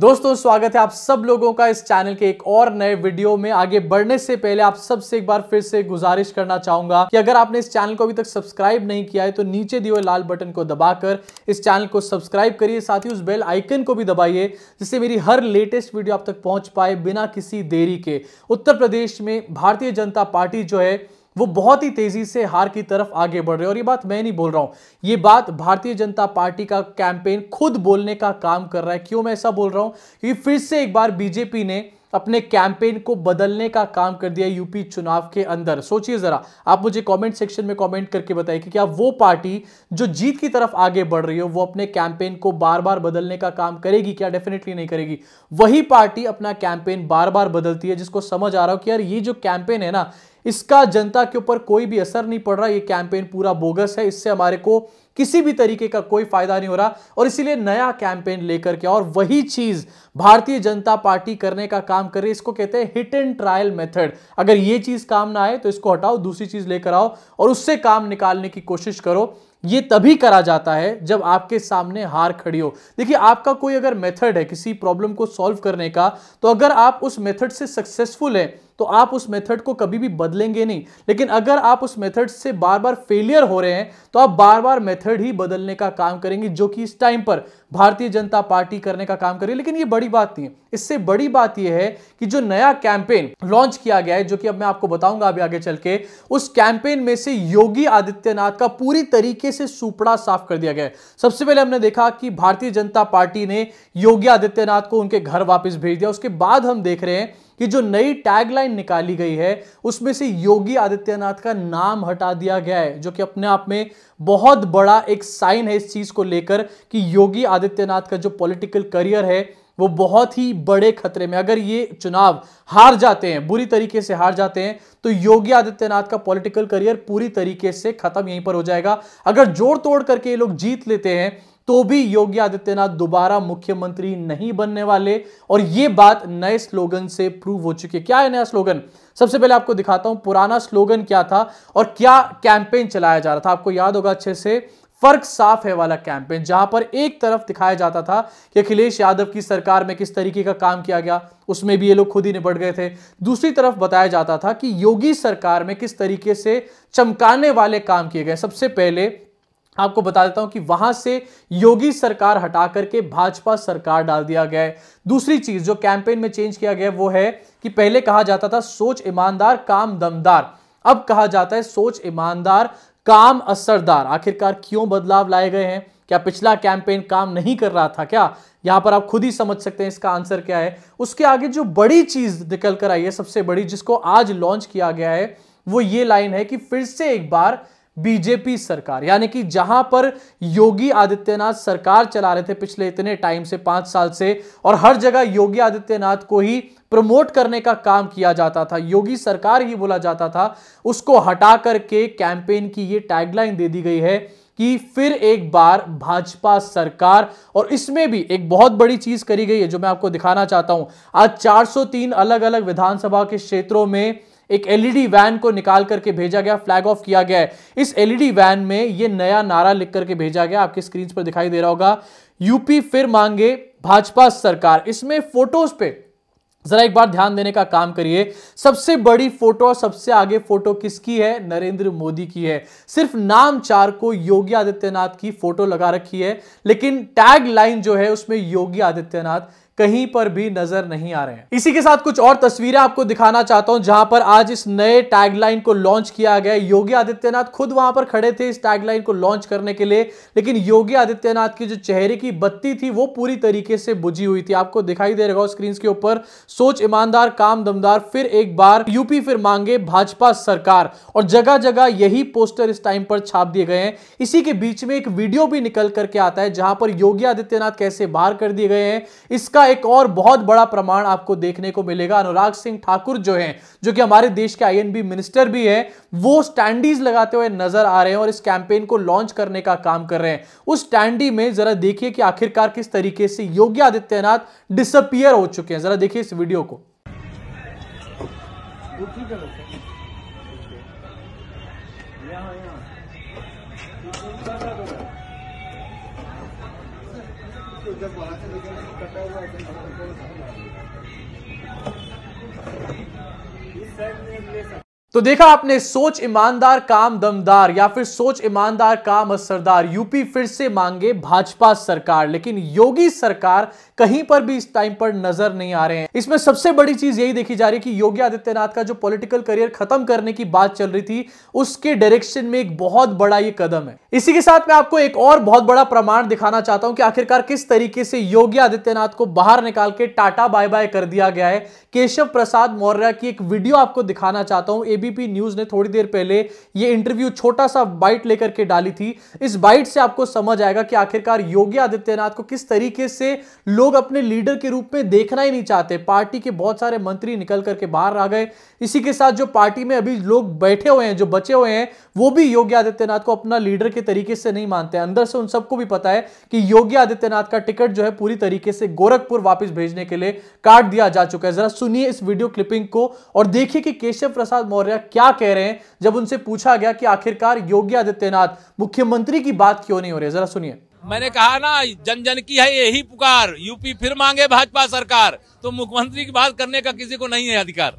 दोस्तों स्वागत है आप सब लोगों का इस चैनल के एक और नए वीडियो में। आगे बढ़ने से पहले आप सबसे एक बार फिर से गुजारिश करना चाहूंगा कि अगर आपने इस चैनल को अभी तक सब्सक्राइब नहीं किया है तो नीचे दिए हुए लाल बटन को दबाकर इस चैनल को सब्सक्राइब करिए, साथ ही उस बेल आइकन को भी दबाइए जिससे मेरी हर लेटेस्ट वीडियो आप तक पहुंच पाए बिना किसी देरी के। उत्तर प्रदेश में भारतीय जनता पार्टी जो है वो बहुत ही तेजी से हार की तरफ आगे बढ़ रहे हैं और ये बात मैं नहीं बोल रहा हूं, ये बात भारतीय जनता पार्टी का कैंपेन खुद बोलने का काम कर रहा है। क्यों मैं ऐसा बोल रहा हूं? क्योंकि फिर से एक बार बीजेपी ने अपने कैंपेन को बदलने का काम कर दिया यूपी चुनाव के अंदर। सोचिए जरा, आप मुझे कमेंट सेक्शन में कमेंट करके बताइए कि क्या वो पार्टी जो जीत की तरफ आगे बढ़ रही हो वो अपने कैंपेन को बार बार बदलने का काम करेगी क्या? डेफिनेटली नहीं करेगी। वही पार्टी अपना कैंपेन बार बार बदलती है जिसको समझ आ रहा हो कि यार ये जो कैंपेन है ना इसका जनता के ऊपर कोई भी असर नहीं पड़ रहा, ये कैंपेन पूरा बोगस है, इससे हमारे को किसी भी तरीके का कोई फायदा नहीं हो रहा और इसीलिए नया कैंपेन लेकर के। और वही चीज भारतीय जनता पार्टी करने का काम कर रही है, इसको कहते हैं हिट एंड ट्रायल मेथड। अगर ये चीज काम ना आए तो इसको हटाओ, दूसरी चीज लेकर आओ और उससे काम निकालने की कोशिश करो। ये तभी करा जाता है जब आपके सामने हार खड़ी हो। देखिए, आपका कोई अगर मेथड है किसी प्रॉब्लम को सॉल्व करने का तो अगर आप उस मेथड से सक्सेसफुल हैं तो आप उस मेथड को कभी भी बदलेंगे नहीं, लेकिन अगर आप उस मेथड से बार बार फेलियर हो रहे हैं तो आप बार बार मेथड ही बदलने का काम करेंगे, जो कि इस टाइम पर भारतीय जनता पार्टी करने का काम कर रही है। लेकिन ये बड़ी बात नहीं है, इससे बड़ी बात यह है कि जो नया कैंपेन लॉन्च किया गया है, जो कि अब मैं आपको बताऊंगा अभी आगे चल के, उस कैंपेन में से योगी आदित्यनाथ का पूरी तरीके से सूपड़ा साफ कर दिया गया है। सबसे पहले हमने देखा कि भारतीय जनता पार्टी ने योगी आदित्यनाथ को उनके घर वापस भेज दिया। उसके बाद हम देख रहे हैं कि जो नई टैगलाइन निकाली गई है उसमें से योगी आदित्यनाथ का नाम हटा दिया गया है, जो कि अपने आप में बहुत बड़ा एक साइन है इस चीज को लेकर कि योगी आदित्यनाथ का जो पॉलिटिकल करियर है वो बहुत ही बड़े खतरे में। अगर ये चुनाव हार जाते हैं, बुरी तरीके से हार जाते हैं, तो योगी आदित्यनाथ का पॉलिटिकल करियर पूरी तरीके से खत्म यहीं पर हो जाएगा। अगर जोड़ तोड़ करके ये लोग जीत लेते हैं तो भी योगी आदित्यनाथ दोबारा मुख्यमंत्री नहीं बनने वाले और ये बात नए स्लोगन से प्रूव हो चुकी है। क्या है नया स्लोगन? सबसे पहले आपको दिखाता हूं पुराना स्लोगन क्या था और क्या कैंपेन चलाया जा रहा था। आपको याद होगा अच्छे से, फर्क साफ है वाला कैंपेन, जहां पर एक तरफ दिखाया जाता था कि अखिलेश यादव की सरकार में किस तरीके का काम किया गया, उसमें भी ये लोग खुद ही निपट गए थे। दूसरी तरफ बताया जाता था कि योगी सरकार में किस तरीके से चमकाने वाले काम किए गए। सबसे पहले आपको बता देता हूं कि वहां से योगी सरकार हटा करके भाजपा सरकार डाल दिया गया है। दूसरी चीज जो कैंपेन में चेंज किया गया वो है कि पहले कहा जाता था सोच ईमानदार काम दमदार, अब कहा जाता है सोच ईमानदार काम असरदार। आखिरकार क्यों बदलाव लाए गए हैं? क्या पिछला कैंपेन काम नहीं कर रहा था क्या? यहां पर आप खुद ही समझ सकते हैं इसका आंसर क्या है। उसके आगे जो बड़ी चीज निकल कर आई है, सबसे बड़ी जिसको आज लॉन्च किया गया है, वो ये लाइन है कि फिर से एक बार बीजेपी सरकार, यानी कि जहां पर योगी आदित्यनाथ सरकार चला रहे थे पिछले इतने टाइम से, 5 साल से, और हर जगह योगी आदित्यनाथ को ही प्रमोट करने का काम किया जाता था, योगी सरकार ही बोला जाता था, उसको हटा करके कैंपेन की ये टैगलाइन दे दी गई है कि फिर एक बार भाजपा सरकार। और इसमें भी एक बहुत बड़ी चीज करी गई है जो मैं आपको दिखाना चाहता हूं। आज 403 अलग अलग विधानसभा के क्षेत्रों में एक एलईडी वैन को निकाल करके भेजा गया, फ्लैग ऑफ किया गया है। इस एलईडी वैन में ये नया नारा लिख करके भेजा गया, आपके स्क्रीन पर दिखाई दे रहा होगा, यूपी फिर मांगे भाजपा सरकार। इसमें फोटोज पे जरा एक बार ध्यान देने का काम करिए। सबसे बड़ी फोटो और सबसे आगे फोटो किसकी है? नरेंद्र मोदी की है। सिर्फ नामचार को योगी आदित्यनाथ की फोटो लगा रखी है, लेकिन टैग लाइन जो है उसमें योगी आदित्यनाथ कहीं पर भी नजर नहीं आ रहे हैं। इसी के साथ कुछ और तस्वीरें आपको दिखाना चाहता हूं जहां पर आज इस नए टैगलाइन को लॉन्च किया गया। योगी आदित्यनाथ खुद वहां पर खड़े थे इस टैगलाइन को लॉन्च करने के लिए, लेकिन योगी आदित्यनाथ की जो चेहरे की बत्ती थी वो पूरी तरीके से बुझी हुई थी। आपको दिखाई दे रहा हो स्क्रीन के ऊपर, सोच ईमानदार काम दमदार, फिर एक बार यूपी फिर मांगे भाजपा सरकार, और जगह जगह यही पोस्टर इस टाइम पर छाप दिए गए हैं। इसी के बीच में एक वीडियो भी निकल करके आता है जहां पर योगी आदित्यनाथ कैसे बाहर कर दिए गए हैं। इसका एक और बहुत बड़ा प्रमाण आपको देखने को मिलेगा। अनुराग सिंह ठाकुर जो हैं, जो कि हमारे देश के आईएनबी मिनिस्टर भी हैं, वो स्टैंडीज लगाते हुए नजर आ रहे हैं और इस कैंपेन को लॉन्च करने का काम कर रहे हैं। उस स्टैंडी में जरा देखिए कि आखिरकार किस तरीके से योगी आदित्यनाथ डिसअपीयर हो चुके हैं। जरा देखिए इस वीडियो को। तो जब वहां से निकलने से कटा हुआ है। तो देखा आपने, सोच ईमानदार काम दमदार या फिर सोच ईमानदार काम असरदार। यूपी फिर से मांगे भाजपा सरकार, लेकिन योगी सरकार कहीं पर भी इस टाइम पर नजर नहीं आ रहे हैं। इसमें सबसे बड़ी चीज यही देखी जा रही है कि योगी आदित्यनाथ का जो पॉलिटिकल करियर खत्म करने की बात चल रही थी, उसके डायरेक्शन में एक बहुत बड़ा ये कदम है। इसी के साथ मैं आपको एक और बहुत बड़ा प्रमाण दिखाना चाहता हूं कि आखिरकार किस तरीके से योगी आदित्यनाथ को बाहर निकाल के टाटा बाय बाय कर दिया गया है। केशव प्रसाद मौर्य की एक वीडियो आपको दिखाना चाहता हूं। एबीपी न्यूज ने थोड़ी देर पहले ये इंटरव्यू छोटा सा बाइट लेकर के डाली थी। इस बाइट से आपको समझ आएगा कि आखिरकार योगी आदित्यनाथ को किस तरीके से लोग अपने लीडर के रूप में देखना ही नहीं चाहते। पार्टी के बहुत सारे मंत्री निकल करके बाहर आ गए। इसी के साथ जो पार्टी में अभी लोग बैठे हुए हैं, जो बचे हुए हैं, वो भी योगी आदित्यनाथ को अपना लीडर के तरीके से नहीं मानते। अंदर से उन सबको भी पता है कि योगी आदित्यनाथ का टिकट जो है पूरी तरीके से गोरखपुर वापस भेजने के लिए काट दिया जा चुका है। जरा सुनिए इस वीडियो क्लिपिंग को और देखिए कि केशव प्रसाद मौर्य क्या कह रहे हैं जब उनसे पूछा गया कि आखिरकार योगी आदित्यनाथ मुख्यमंत्री की बात क्यों नहीं हो रही। जरा सुनिए। मैंने कहा ना, जन जन की है यही पुकार, यूपी फिर मांगे भाजपा सरकार, तो मुख्यमंत्री की बात करने का किसी को नहीं है अधिकार।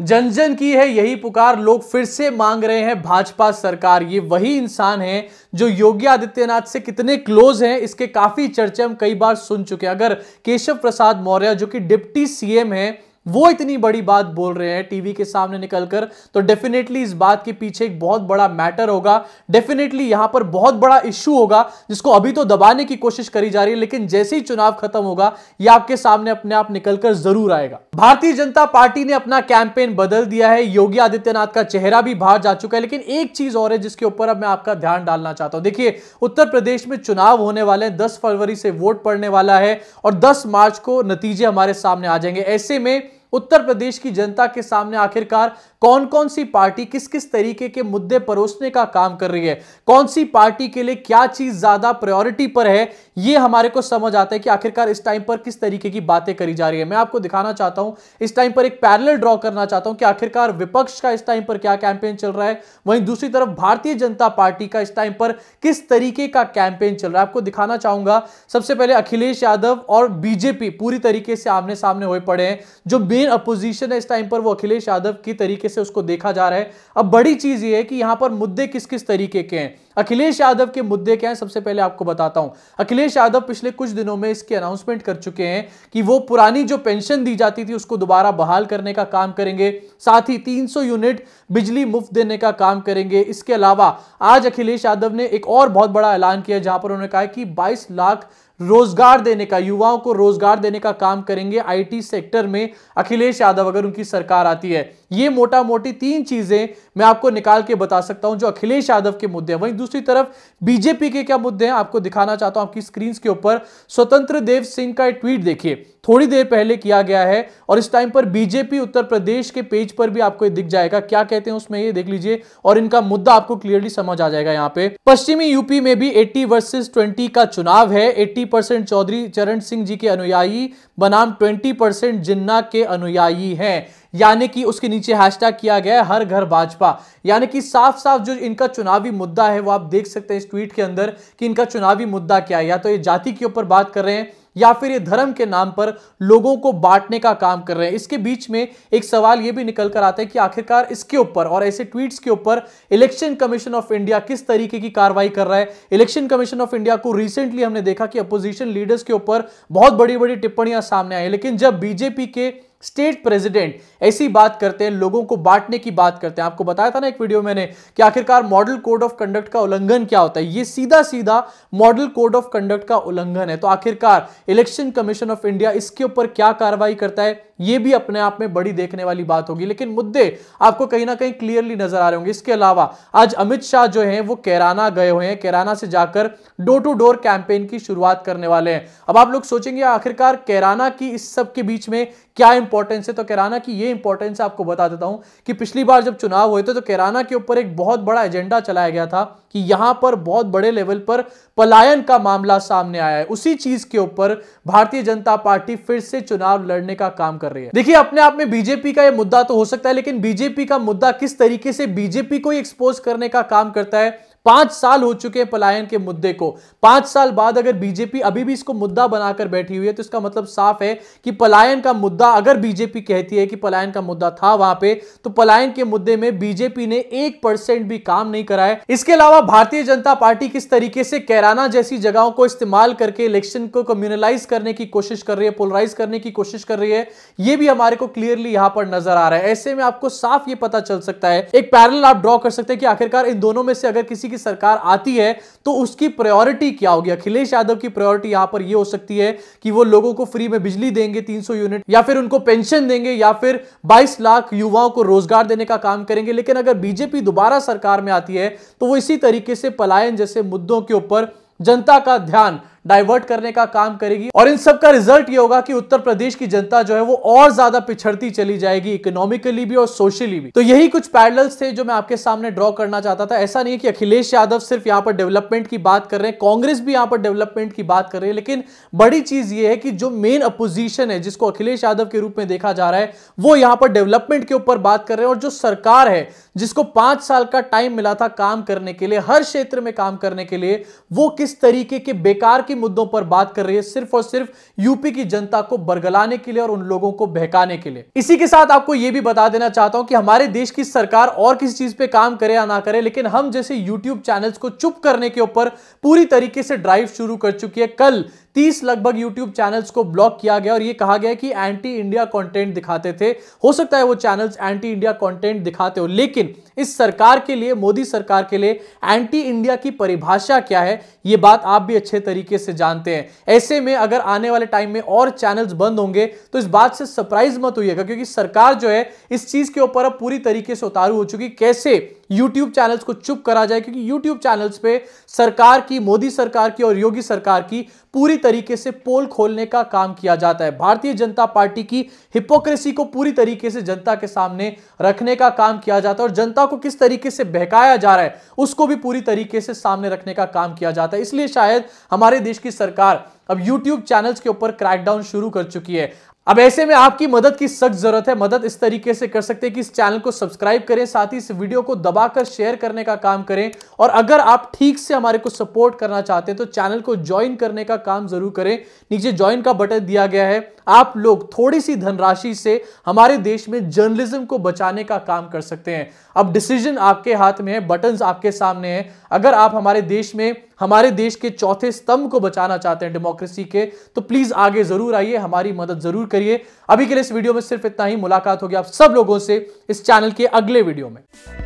जन जन की है यही पुकार, लोग फिर से मांग रहे हैं भाजपा सरकार। ये वही इंसान है जो योगी आदित्यनाथ से कितने क्लोज हैं, इसके काफी चर्चे हम कई बार सुन चुके हैं। अगर केशव प्रसाद मौर्य जो कि डिप्टी सीएम है वो इतनी बड़ी बात बोल रहे हैं टीवी के सामने निकलकर, तो डेफिनेटली इस बात के पीछे एक बहुत बड़ा मैटर होगा। डेफिनेटली यहां पर बहुत बड़ा इश्यू होगा जिसको अभी तो दबाने की कोशिश करी जा रही है, लेकिन जैसे ही चुनाव खत्म होगा ये आपके सामने अपने आप निकलकर जरूर आएगा। भारतीय जनता पार्टी ने अपना कैंपेन बदल दिया है, योगी आदित्यनाथ का चेहरा भी बाहर जा चुका है। लेकिन एक चीज और है जिसके ऊपर अब मैं आपका ध्यान डालना चाहता हूं। देखिए, उत्तर प्रदेश में चुनाव होने वाले हैं, 10 फरवरी से वोट पड़ने वाला है और 10 मार्च को नतीजे हमारे सामने आ जाएंगे। ऐसे में उत्तर प्रदेश की जनता के सामने आखिरकार कौन कौन सी पार्टी किस किस तरीके के मुद्दे परोसने का काम कर रही है, कौन सी पार्टी के लिए क्या चीज ज्यादा प्रायोरिटी पर है, ये हमारे को समझ आता है कि आखिरकार इस टाइम पर किस तरीके की बातें करी जा रही है। मैं आपको दिखाना चाहता हूं, इस टाइम पर एक पैरेलल ड्रॉ करना चाहता हूं कि आखिरकार विपक्ष का इस टाइम पर क्या कैंपेन चल रहा है, वहीं दूसरी तरफ भारतीय जनता पार्टी का इस टाइम पर किस तरीके का कैंपेन चल रहा है। आपको दिखाना चाहूंगा सबसे पहले अखिलेश यादव और बीजेपी पूरी तरीके से आमने सामने हुए पड़े हैं। जो मेन अपोजिशन है इस टाइम पर वो अखिलेश यादव की तरीके से उसको देखा जा रहा है। अब बड़ी चीज ये है कि यहां पर मुद्दे किस किस तरीके के हैं, अखिलेश यादव के मुद्दे क्या हैं, सबसे पहले आपको बताता हूं। अखिलेश यादव पिछले कुछ दिनों में इसकी अनाउंसमेंट कर चुके हैं कि वो पुरानी जो पेंशन दी जाती थी उसको दोबारा बहाल करने का काम करेंगे, साथ ही 300 यूनिट बिजली मुफ्त देने का काम करेंगे। इसके अलावा आज अखिलेश यादव ने एक और बहुत बड़ा ऐलान किया जहां पर उन्होंने कहा कि 22 लाख रोजगार देने का, युवाओं को रोजगार देने का काम करेंगे आईटी सेक्टर में अखिलेश यादव अगर उनकी सरकार आती है। ये मोटा मोटी 3 चीजें मैं आपको निकाल के बता सकता हूं जो अखिलेश यादव के मुद्दे हैं। वहीं दूसरी तरफ बीजेपी के क्या मुद्दे हैं आपको दिखाना चाहता हूं। आपकी स्क्रीन के ऊपर स्वतंत्र देव सिंह का एक ट्वीट देखिए, थोड़ी देर पहले किया गया है और इस टाइम पर बीजेपी उत्तर प्रदेश के पेज पर भी आपको दिख जाएगा। क्या कहते हैं उसमें ये देख लीजिए और इनका मुद्दा आपको क्लियरली समझ आ जाएगा। यहाँ पे पश्चिमी यूपी में भी 80 वर्सेस 20 का चुनाव है। 80% चौधरी चरण सिंह जी के अनुयायी बनाम 20% जिन्ना के अनुयायी हैं, यानी कि उसके नीचे हैशटैग किया गया है हर घर भाजपा। यानी कि साफ साफ जो इनका चुनावी मुद्दा है वो आप देख सकते हैं इस ट्वीट के अंदर कि इनका चुनावी मुद्दा क्या है। या तो ये जाति के ऊपर बात कर रहे हैं या फिर ये धर्म के नाम पर लोगों को बांटने का काम कर रहे हैं। इसके बीच में एक सवाल ये भी निकल कर आता है कि आखिरकार इसके ऊपर और ऐसे ट्वीट्स के ऊपर इलेक्शन कमीशन ऑफ इंडिया किस तरीके की कार्रवाई कर रहा है। इलेक्शन कमीशन ऑफ इंडिया को रिसेंटली हमने देखा कि अपोजिशन लीडर्स के ऊपर बहुत बड़ी बड़ी टिप्पणियां सामने आई, लेकिन जब बीजेपी के स्टेट प्रेसिडेंट ऐसी बात करते हैं, लोगों को बांटने की बात करते हैं। आपको बताया था ना एक वीडियो मैंने कि आखिरकार मॉडल कोड ऑफ कंडक्ट का उल्लंघन क्या होता है, ये सीधा सीधा मॉडल कोड ऑफ कंडक्ट का उल्लंघन है। तो आखिरकार इलेक्शन कमीशन ऑफ इंडिया इसके ऊपर क्या कार्रवाई करता है ये भी अपने आप में बड़ी देखने वाली बात होगी, लेकिन मुद्दे आपको कहीं ना कहीं क्लियरली नजर आ रहे होंगे। इसके अलावा आज अमित शाह जो हैं वो कैराना गए हुए हैं, कैराना से जाकर डोर टू डोर कैंपेन की शुरुआत करने वाले हैं। अब आप लोग सोचेंगे आखिरकार कैराना की इस सब के बीच में क्या इंपॉर्टेंस है, तो कैराना की ये इंपॉर्टेंस आपको बता देता हूं कि पिछली बार जब चुनाव हुए थे तो कैराना के ऊपर एक बहुत बड़ा एजेंडा चलाया गया था कि यहां पर बहुत बड़े लेवल पर पलायन का मामला सामने आया है। उसी चीज के ऊपर भारतीय जनता पार्टी फिर से चुनाव लड़ने का काम कर रही है। देखिए, अपने आप में बीजेपी का ये मुद्दा तो हो सकता है, लेकिन बीजेपी का मुद्दा किस तरीके से बीजेपी को एक्सपोज करने का काम करता है, 5 साल हो चुके हैं पलायन के मुद्दे को। 5 साल बाद अगर बीजेपी अभी भी इसको मुद्दा बनाकर बैठी हुई है तो इसका मतलब साफ है कि पलायन का मुद्दा, अगर बीजेपी कहती है कि पलायन का मुद्दा था वहां पे, तो पलायन के मुद्दे में बीजेपी ने 1% भी काम नहीं करा है। इसके अलावा भारतीय जनता पार्टी किस तरीके से कैराना जैसी जगहों को इस्तेमाल करके इलेक्शन को कम्युनलाइज करने की कोशिश कर रही है, पोलराइज करने की कोशिश कर रही है, यह भी हमारे को क्लियरली यहां पर नजर आ रहा है। ऐसे में आपको साफ ये पता चल सकता है, एक पैरेलल आप ड्रॉ कर सकते हैं कि आखिरकार इन दोनों में से अगर किसी सरकार आती है तो उसकी प्रायोरिटी क्या होगी। अखिलेश यादव की प्रायोरिटी यहां पर यह हो सकती है कि वो लोगों को फ्री में बिजली देंगे 300 यूनिट, या फिर उनको पेंशन देंगे, या फिर 22 लाख युवाओं को रोजगार देने का काम करेंगे। लेकिन अगर बीजेपी दोबारा सरकार में आती है तो वो इसी तरीके से पलायन जैसे मुद्दों के ऊपर जनता का ध्यान डाइवर्ट करने का काम करेगी और इन सब का रिजल्ट ये होगा कि उत्तर प्रदेश की जनता जो है वो और ज्यादा पिछड़ती चली जाएगी, इकोनॉमिकली भी और सोशली भी। तो यही कुछ पैरेलल्स थे जो मैं आपके सामने ड्रॉ करना चाहता था। ऐसा नहीं है कि अखिलेश यादव सिर्फ यहाँ पर डेवलपमेंट की बात कर रहे हैं, कांग्रेस भी यहाँ पर डेवलपमेंट की बात कर रही है, लेकिन बड़ी चीज ये है कि जो मेन अपोजिशन है, जिसको अखिलेश यादव के रूप में देखा जा रहा है, वो यहाँ पर डेवलपमेंट के ऊपर बात कर रहे हैं। और जो सरकार है जिसको 5 साल का टाइम मिला था काम करने के लिए, हर क्षेत्र में काम करने के लिए, वो किस तरीके के बेकार मुद्दों पर बात कर रही है, सिर्फ और सिर्फ यूपी की जनता को बरगलाने के लिए और उन लोगों को बहकाने के लिए। इसी के साथ आपको यह भी बता देना चाहता हूं कि हमारे देश की सरकार और किसी चीज पे काम करे या ना करे, लेकिन हम जैसे YouTube चैनल्स को चुप करने के ऊपर पूरी तरीके से ड्राइव शुरू कर चुकी है। कल 30 लगभग YouTube चैनल्स को ब्लॉक किया गया और यह कहा गया कि एंटी इंडिया कंटेंट दिखाते थे। हो सकता है वो चैनल्स एंटी इंडिया कंटेंट दिखाते हो, लेकिन इस सरकार के लिए, मोदी सरकार के लिए एंटी इंडिया की परिभाषा क्या है, यह बात आप भी अच्छे तरीके से जानते हैं। ऐसे में अगर आने वाले टाइम में और चैनल्स बंद होंगे तो इस बात से सरप्राइज मत होइएगा, क्योंकि सरकार जो है इस चीज के ऊपर अब पूरी तरीके से उतारू हो चुकी, कैसे YouTube चैनल्स को चुप करा जाए, क्योंकि YouTube चैनल्स पे सरकार की, मोदी सरकार की और योगी सरकार की पूरी तरीके से पोल खोलने का काम किया जाता है। भारतीय जनता पार्टी की हिपोक्रेसी को पूरी तरीके से जनता के सामने रखने का काम किया जाता है और जनता को किस तरीके से बहकाया जा रहा है उसको भी पूरी तरीके से सामने रखने का काम किया जाता है। इसलिए शायद हमारे देश की सरकार अब YouTube चैनल्स के ऊपर क्रैकडाउन शुरू कर चुकी है। अब ऐसे में आपकी मदद की सख्त जरूरत है। मदद इस तरीके से कर सकते हैं कि इस चैनल को सब्सक्राइब करें, साथ ही इस वीडियो को दबाकर शेयर करने का काम करें, और अगर आप ठीक से हमारे को सपोर्ट करना चाहते हैं तो चैनल को ज्वाइन करने का काम जरूर करें। नीचे ज्वाइन का बटन दिया गया है, आप लोग थोड़ी सी धनराशि से हमारे देश में जर्नलिज्म को बचाने का काम कर सकते हैं। अब डिसीजन आपके हाथ में है, बटन्स आपके सामने हैं। अगर आप हमारे देश में, हमारे देश के चौथे स्तंभ को बचाना चाहते हैं, डेमोक्रेसी के, तो प्लीज आगे जरूर आइए, हमारी मदद जरूर करिए। अभी के लिए इस वीडियो में सिर्फ इतना ही। मुलाकात होगी आप सब लोगों से इस चैनल के अगले वीडियो में।